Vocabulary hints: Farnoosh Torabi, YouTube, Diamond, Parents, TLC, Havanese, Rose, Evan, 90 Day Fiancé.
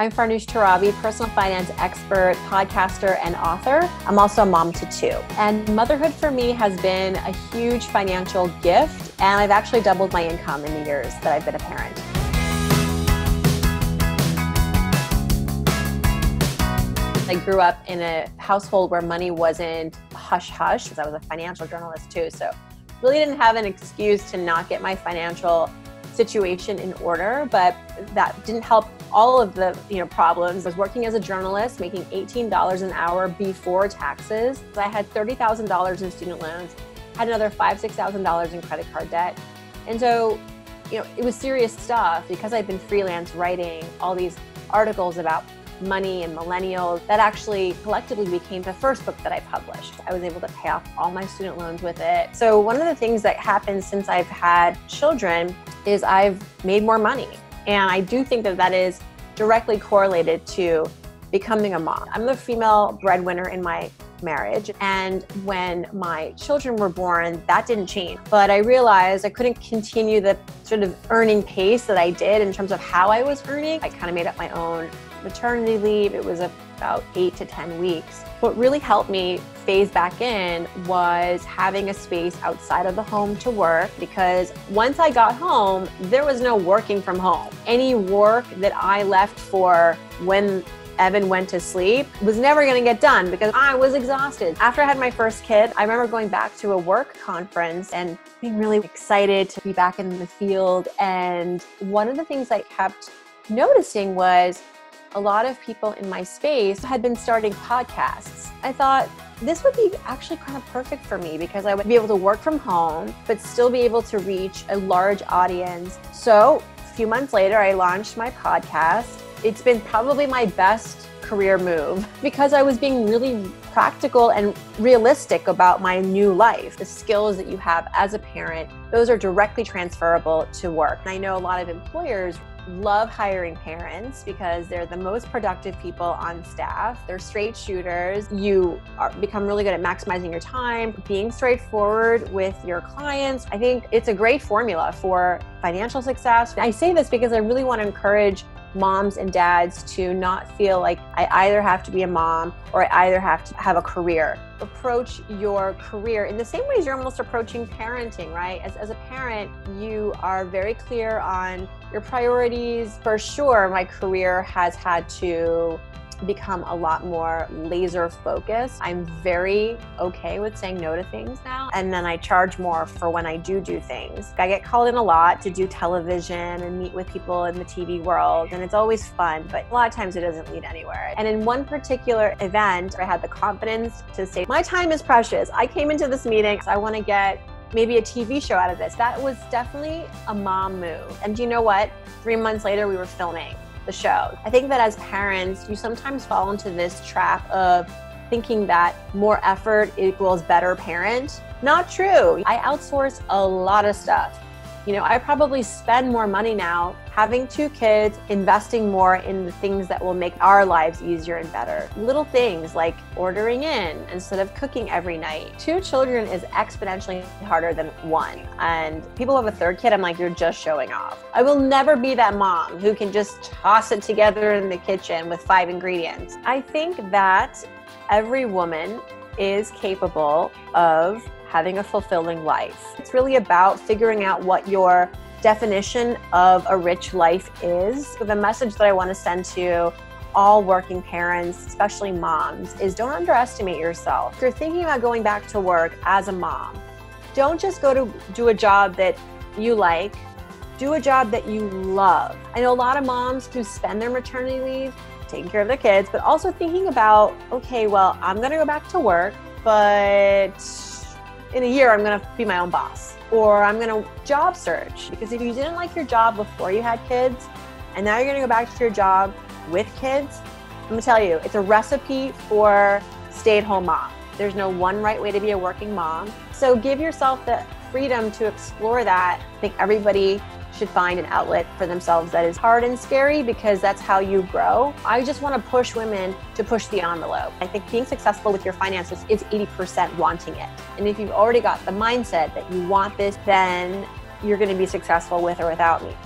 I'm Farnoosh Torabi, personal finance expert, podcaster, and author. I'm also a mom to two. And motherhood for me has been a huge financial gift, and I've actually doubled my income in the years that I've been a parent. I grew up in a household where money wasn't hush-hush, because I was a financial journalist too, so really didn't have an excuse to not get my financial situation in order, but that didn't help all of the problems. I was working as a journalist, making $18 an hour before taxes. I had $30,000 in student loans, had another $5,000, $6,000 in credit card debt. And so, it was serious stuff because I'd been freelance writing all these articles about money and millennials. That actually collectively became the first book that I published. I was able to pay off all my student loans with it. So one of the things that happened since I've had children is I've made more money. And I do think that that is directly correlated to becoming a mom. I'm the female breadwinner in my marriage. And when my children were born, that didn't change. But I realized I couldn't continue the sort of earning pace that I did in terms of how I was earning. I kind of made up my own maternity leave. It was about 8 to 10 weeks. What really helped me phase back in was having a space outside of the home to work, because once I got home, there was no working from home. Any work that I left for when Evan went to sleep was never gonna get done because I was exhausted. After I had my first kid, I remember going back to a work conference and being really excited to be back in the field. And one of the things I kept noticing was a lot of people in my space had been starting podcasts. I thought this would be actually kind of perfect for me because I would be able to work from home, but still be able to reach a large audience. So a few months later, I launched my podcast. It's been probably my best career move because I was being really practical and realistic about my new life. The skills that you have as a parent, those are directly transferable to work. And I know a lot of employers love hiring parents because they're the most productive people on staff. They're straight shooters. You become really good at maximizing your time, being straightforward with your clients. I think it's a great formula for financial success. I say this because I really want to encourage moms and dads to not feel like I either have to be a mom or I either have to have a career. Approach your career in the same ways you're almost approaching parenting, right? As a parent, you are very clear on your priorities. For sure, my career has had to become a lot more laser focused. I'm very okay with saying no to things now. And then I charge more for when I do things. I get called in a lot to do television and meet with people in the TV world. And it's always fun, but a lot of times it doesn't lead anywhere. And in one particular event, I had the confidence to say, my time is precious. I came into this meeting, so I want to get maybe a TV show out of this. That was definitely a mom move. And you know what? 3 months later, we were filming the show. I think that as parents, you sometimes fall into this trap of thinking that more effort equals better parent. Not true. I outsource a lot of stuff. I probably spend more money now having two kids, investing more in the things that will make our lives easier and better. Little things like ordering in instead of cooking every night. Two children is exponentially harder than one. And people who have a third kid, I'm like, you're just showing off. I will never be that mom who can just toss it together in the kitchen with 5 ingredients. I think that every woman is capable of having a fulfilling life. It's really about figuring out what your definition of a rich life is. The message that I want to send to all working parents, especially moms, is don't underestimate yourself. If you're thinking about going back to work as a mom, don't just go to do a job that you like, do a job that you love. I know a lot of moms who spend their maternity leave taking care of their kids, but also thinking about, okay, well, I'm going to go back to work, but in a year, I'm gonna be my own boss, or I'm gonna job search. Because if you didn't like your job before you had kids, and now you're gonna go back to your job with kids, I'm gonna tell you, it's a recipe for stay-at-home mom. There's no one right way to be a working mom. So give yourself the freedom to explore that. I think everybody should find an outlet for themselves that is hard and scary, because that's how you grow. I just want to push women to push the envelope. I think being successful with your finances is 80% wanting it. And if you've already got the mindset that you want this, then you're going to be successful with or without me.